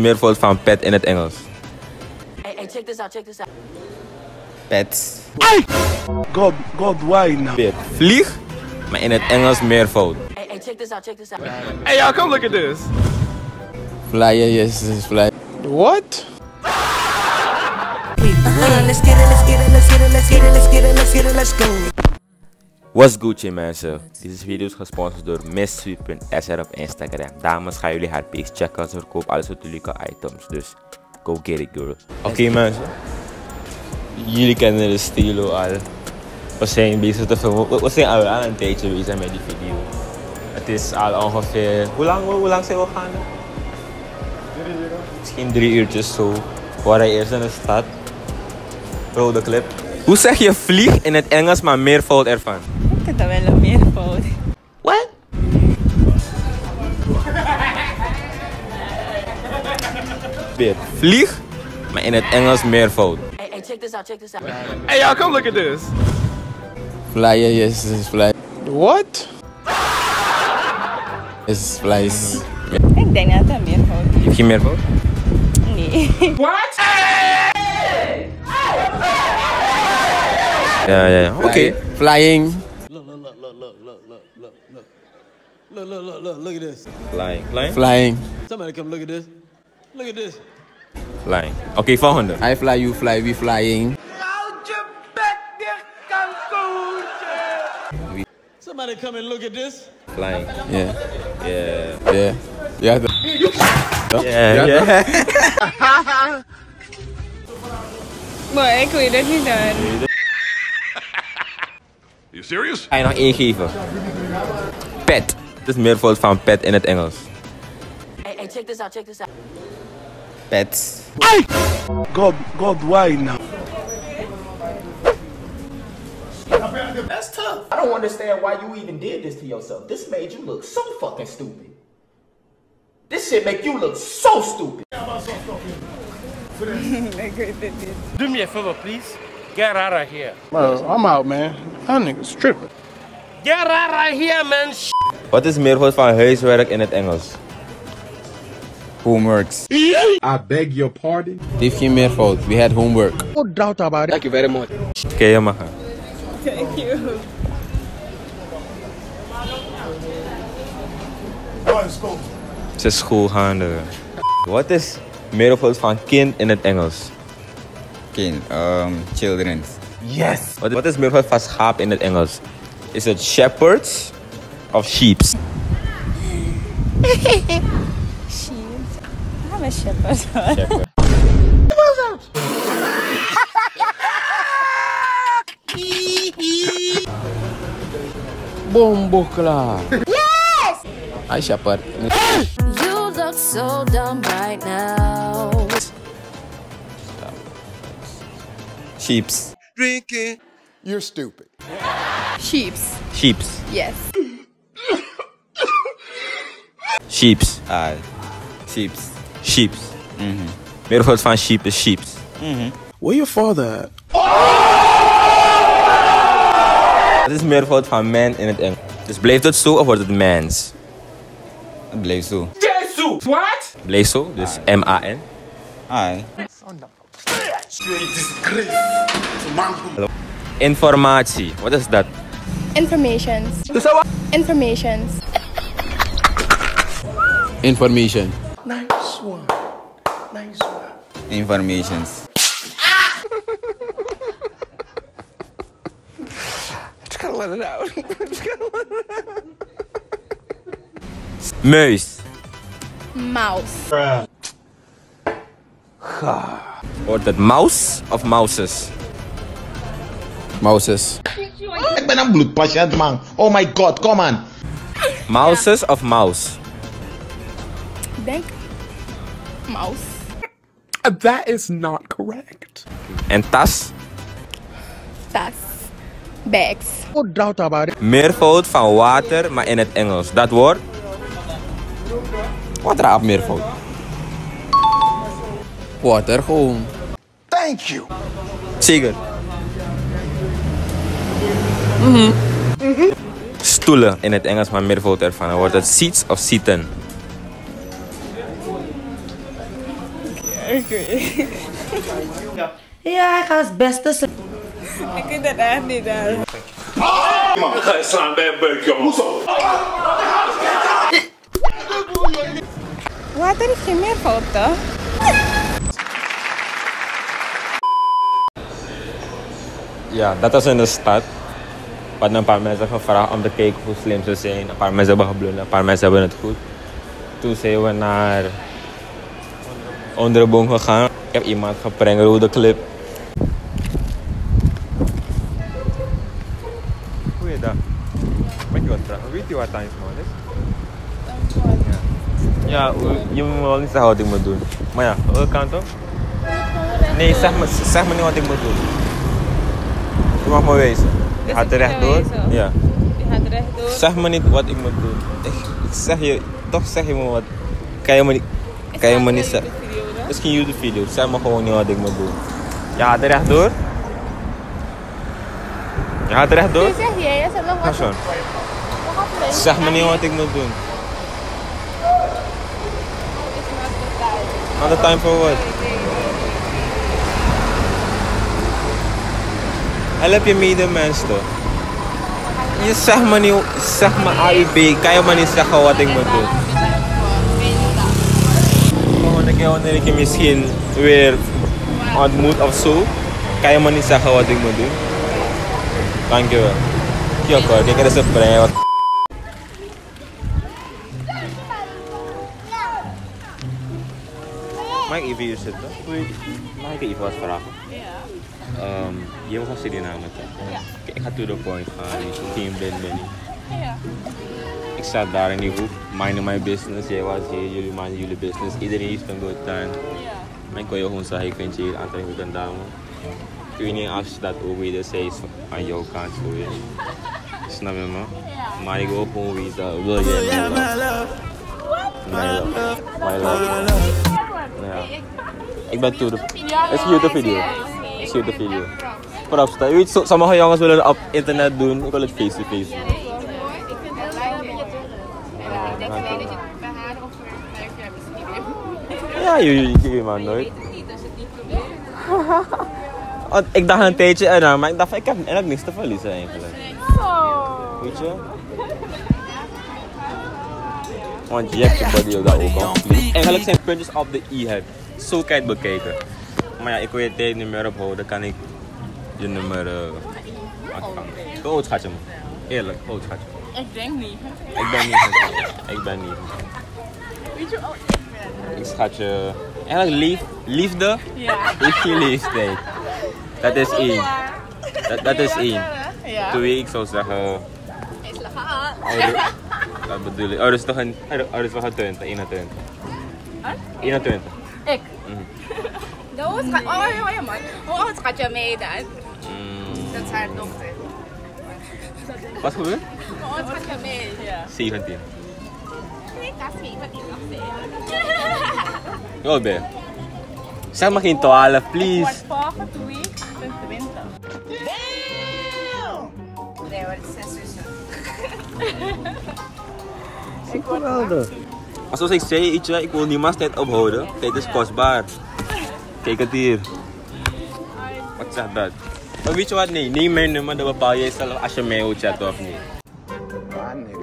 Meervoud van pet in het Engels. Hey, check this out, check this out. Pets. Ai! God, why now? Pet. Vlieg, maar in het Engels meervoud. Hey, check this out, check this out. Hey, y'all, come look at this. Fly, yes, yes, fly. What? Let's get it, let's get it, let's get it, let's get it, let's get it, let's get it, let's go. What's Gucci mensen? Deze video is gesponsord door misssweet.sr op Instagram. Dames, gaan jullie haar page checken, ze verkoopt alle soorten leuke items. Dus go get it, girl. Oké, mensen, jullie kennen de stilo al. We zijn bezig te filmen. We zijn al een tijdje bezig met die video. Het is al ongeveer. Hoe lang zijn we gaan? 3 uur. Misschien 3 uurtjes zo. We waren eerst in de stad. Rode clip. Hoe zeg je vlieg in het Engels, maar meervoud ervan? Ik heb dat wel een meervoud. What? Vlieg, maar in het Engels meervoud. Hey, check this out, check this out. Hey, y'all, come look at this. Fly, yes, yes, fly. What? Yes, flies. Ik denk dat dat meervoud is. Heb je meervoud? Nee. What? Yeah. Okay. Flying. Look at this. Flying. Somebody come look at this. Look at this. Flying. Okay, 400. I fly, you fly, we flying. Somebody come and look at this. Flying. Yeah. Yeah. Maar ik weet het niet dan. Are you serious? Ga je nog één geven? Pet. Het is meervoud van pet in het Engels. Hey, check this out, check this out. Pets. Ai! God, why now? That's tough. I don't understand why you even did this to yourself. This made you look so fucking stupid. This shit make you look so stupid. Do me a favor, please. Get out of here. Bro, I'm out, man. That nigga's tripping. Get out of here, man. What is meervoud van huiswerk in het Engels? Homeworks. I beg your pardon? If you meervoud, we had homework. No doubt about it. Thank you very much. Okay, Yamaha. Thank you. Ze is schoolgaande. What is meervoud van kind in het Engels? Children. Yes! Wat is meervoud van schaap in het Engels? Is het shepherds of sheeps? Sheeps. I'm a shepherd. Shepherd. Bombo klaar. Yes! I shepherd. You look so dumb right now. Sheeps. Drinking. You're stupid. Sheeps. Sheeps. Yes. Sheeps. Sheeps. Sheeps. Meervoud van sheep is sheeps. Where your father at? Dit is meervoud van man in het Engels. Dus blijft het zo of wordt het mans? Blijft zo. What? Blijft zo, dus M-A-N. Ai. Informatie, what is that? Information. Nice one. Informations. Just gotta let it out. Mouse. Wordt het mouse of mouses? Mouses. Ik ben een bloedpatiënt, man. Oh my god, kom aan. Mouses of mouse? Ik denk mouse. That is not correct. En tas? Tas. Bags. No doubt about it. Meervoud van water, maar in het Engels. Dat woord? Water op meervoud. Water gewoon. Thank you. Zeker. Stoelen in het Engels, maar meervoud ervan. Wordt het seats of seaten? Okay. Yeah, I has best to I could have added that. It's not bad, but come on. What did he make for Ja, dat was in de stad. We hadden een paar mensen gevraagd om te kijken hoe slim ze zijn. Een paar mensen hebben geblund, een paar mensen hebben het goed. Toen zijn we naar Onderboom gegaan. Ik heb iemand geprankt door de clip. Goeiedag. Weet je wat times man is? Ja, je moet wel niet zeggen wat ik moet doen. Maar ja, welke kant op? Nee, zeg me niet wat ik moet doen. Je mag me wezen. Je gaat rechtdoor. Ja. Je gaat rechtdoor. Zeg me niet wat ik moet doen. Ik zeg je, toch zeg je me wat. Kan je me niet zeggen. Misschien YouTube video. Zeg me gewoon niet wat ik moet doen. Je gaat rechtdoor. Je gaat rechtdoor. Zeg jij, zeg me niet wat ik moet doen. Not the time for what? Help je medemens toch? Je zegt me niet, zeg me A, U, B, kan je me niet zeggen wat ik moet doen? Volgende keer wanneer ik je misschien weer ontmoet of zo, kan je me niet zeggen wat ik moet doen? Dankjewel. Joko, kijk, dat is een vrij. Mag ik even hier zitten? Mag ik even wat vragen? Je wil gaan Suriname toch? Ja. Ik ga to the point gaan, ik team ben. Ja. Ik zat daar in die hoek, minding my business, jij was hier, jullie minding jullie business, iedereen heeft een goed time. Ja. Maar ik kon je gewoon zeggen, ik vind je hier aan het goede dame. Ik weet niet of je dat ook weer zegt aan jouw kant voor je. Snap je me? Ja. Maar ik wil gewoon weten, wil jij mijn love? My love. My love. Ja. Ik ben to the... Is hier de video? De video. Props. Weet je, sommige jongens willen het op internet doen, ik wil het face-to-face doen. Ja, ik vind het wel een beetje dubbel. Ik denk alleen dat je het bij haar of bij haar misschien. Ja, je weet maar nooit. Ik weet het niet, dus het niet proberen. Ik dacht een tijdje eraan, maar ik dacht ik heb niks te verliezen eigenlijk. Weet je? Want je hebt je body ook al compleet. Eigenlijk zijn puntjes op de i heb. Zo kan je het bekijken. Maar ja, ik wil je tijd nummer ophouden, kan ik je nummer aanvangen. Hoe oud schat je me? Eerlijk, hoe oud schat je me? Ik denk niet. Ik ben niet. Weet je hoe oud ik ben? Ik schat je... Eigenlijk liefde? Ja. Heeft geen leeftijd. Dat is één. Dat is één. Ja. 2, ik zou zeggen... Is legaal. Dat bedoel ik. Ouders toch een... Ouders toch een 20, 21. Huh? 21. Ik? Nee. Oh ja man, hoe oud gaat je mee dan? Dat is haar dochter. Wat gebeurt? Hoe oud gaat je mee? Ja. 17. Nee, dat is 17, dat is 18. Zeg maar geen 12, please. Ik word volgende week 20. Damn! Nee, we worden 6 zussen. Ik word geweldig. Maar zoals ik zei, ik wil niemals tijd ophouden. Tijd is kostbaar. Kijk het hier. Wat zegt dat? Maar weet je wat? Nee, neem mijn nummer, dan bepaal jij zelf als je mij wilt chatten of niet. My nigga.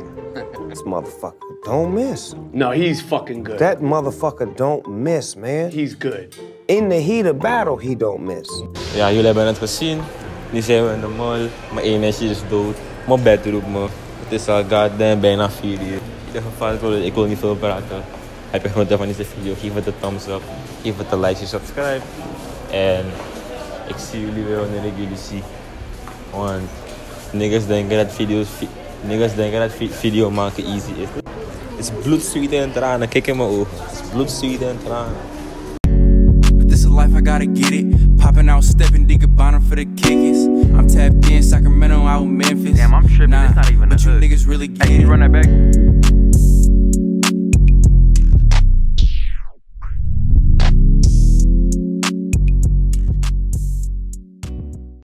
This motherfucker don't miss. No, he's fucking good. That motherfucker don't miss, man. He's good. In the heat of battle, he don't miss. Ja, jullie hebben het gezien. Nu zijn we in de mall. Mijn energie is dood. Mijn bed roept me. Het is al goddamn bijna 4 uur. In ieder geval, ik wil niet veel praten. Heb je genoten van deze video? Geef het een thumbs up. Geef het een like, subscribe. En ik zie jullie weer wanneer ik jullie zie. Want niggas denken dat video maken easy is. Het is bloed, zweet en tranen. Kijk in mijn ogen. Het is bloed, zweet en tranen. This is life, I gotta get it. Popping out, stepping, digging bottom for the kickers. I'm tapped in Sacramento, out in Memphis. Damn, I'm tripping. It's not even a hood. But you niggas really get it. Hey, you run that back.